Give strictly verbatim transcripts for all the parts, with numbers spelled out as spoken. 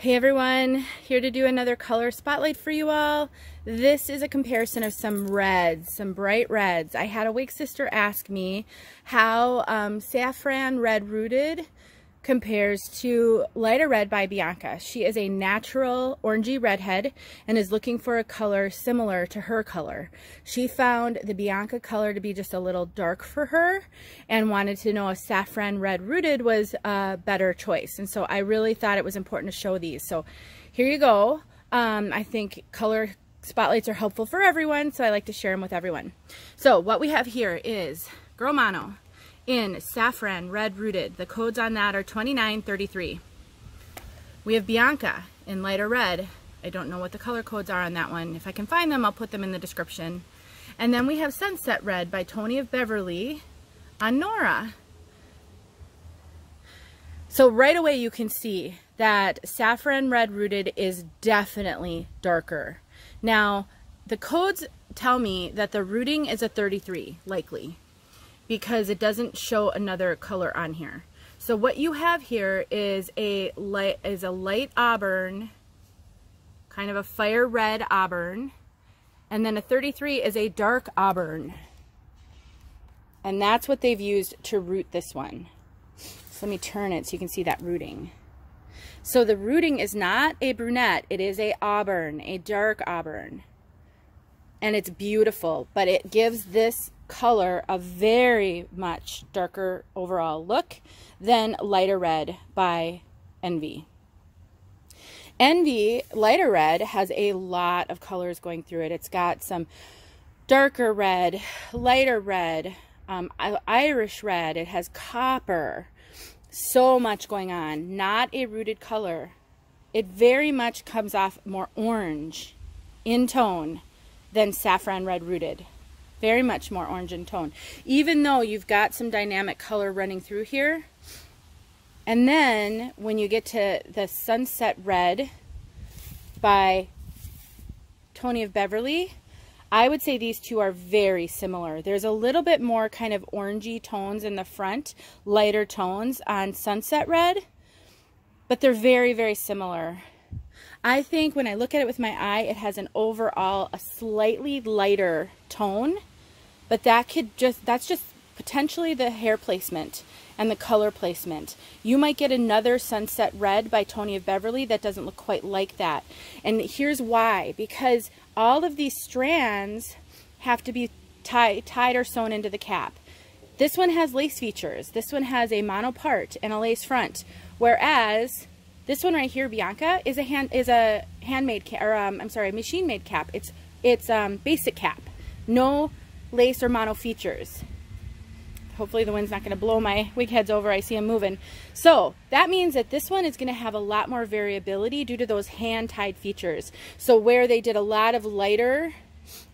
Hey everyone, here to do another color spotlight for you all. This is a comparison of some reds, some bright reds. I had a Wake Sister ask me how um, Safranrot Rooted compares to Lighter Red by Bianca. She is a natural orangey redhead and is looking for a color similar to her color. She found the Bianca color to be just a little dark for her and wanted to know if Safranrot Rooted was a better choice. And so I really thought it was important to show these. So here you go. Um, I think color spotlights are helpful for everyone, so I like to share them with everyone. So what we have here is Girl Mono in Safranrot Rooted. The codes on that are twenty-nine thirty-three. We have Bianca in Lighter Red. I don't know what the color codes are on that one. If I can find them, I'll put them in the description. And then we have Sunset Red by Tony of Beverly on Nora. So right away you can see that Safranrot Rooted is definitely darker. Now, the codes tell me that the rooting is a thirty-three, likely, because it doesn't show another color on here. So what you have here is a light, is a light auburn, kind of a fire red auburn, and then a thirty-three is a dark auburn. And that's what they've used to root this one. So let me turn it so you can see that rooting. So the rooting is not a brunette, it is a auburn, a dark auburn. And it's beautiful, but it gives this color a very much darker overall look than Lighter Red by Envy. Envy, Lighter Red, has a lot of colors going through it. It's got some darker red, lighter red, um, Irish red, it has copper. So much going on. Not a rooted color. It very much comes off more orange in tone than Safranrot Rooted. Very much more orange in tone, even though you've got some dynamic color running through here. And then when you get to the Sunset Red by Tony of Beverly, I would say these two are very similar. There's a little bit more kind of orangey tones in the front, lighter tones on Sunset Red, but they're very, very similar. I think when I look at it with my eye, it has an overall, a slightly lighter tone, but that could just, that's just potentially the hair placement and the color placement. You might get another Sunset Red by Tony of Beverly that doesn't look quite like that. And here's why, because all of these strands have to be tie, tied or sewn into the cap. This one has lace features. This one has a mono part and a lace front, whereas this one right here, Bianca, is a hand is a handmade cap, or um, I'm sorry, machine-made cap. It's it's um, basic cap, no lace or mono features. Hopefully the wind's not going to blow my wig heads over. I see them moving. So that means that this one is going to have a lot more variability due to those hand-tied features. So where they did a lot of lighter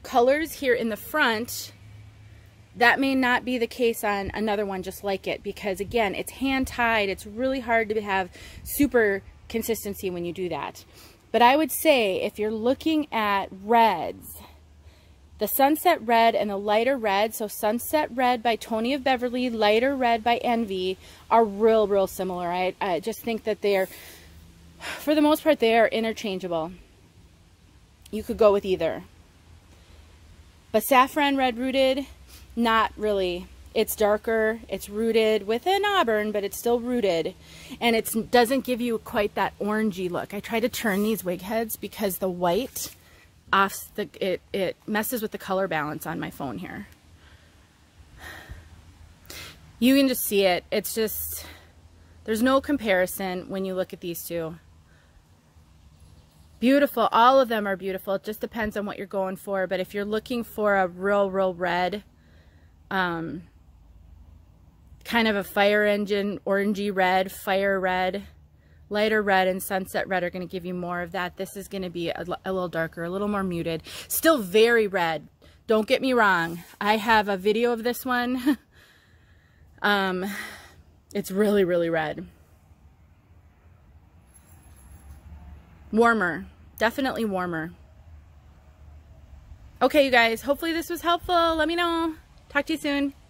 colors here in the front, that may not be the case on another one just like it, because again, it's hand tied. It's really hard to have super consistency when you do that. But I would say if you're looking at reds, the Sunset Red and the Lighter Red, so Sunset Red by Tony of Beverly, Lighter Red by Envy, are real, real similar. I, I just think that they're, for the most part, they are interchangeable. You could go with either. But Safranrot Rooted, not really. It's darker, it's rooted with an auburn, but it's still rooted, and it doesn't give you quite that orangey look. I try to turn these wig heads because the white off the it, it messes with the color balance on my phone here. You can just see it. It's just, there's no comparison when you look at these two. Beautiful, all of them are beautiful. It just depends on what you're going for, but if you're looking for a real, real red, Um, kind of a fire engine, orangey red, fire red, Lighter Red and Sunset Red are going to give you more of that. This is going to be a, a little darker, a little more muted, still very red. Don't get me wrong. I have a video of this one. um, it's really, really red. Warmer, definitely warmer. Okay, you guys, hopefully this was helpful. Let me know. Talk to you soon.